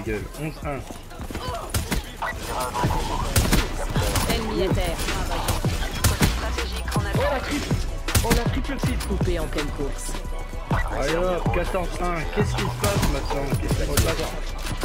la gueule. 11-1. Ennemi à terre. Oh la triple. Oh la triple site. Coupé en pleine course. Alors, 14-1. Qu'est-ce qui se passe maintenant? Qu'est-ce qui se passe?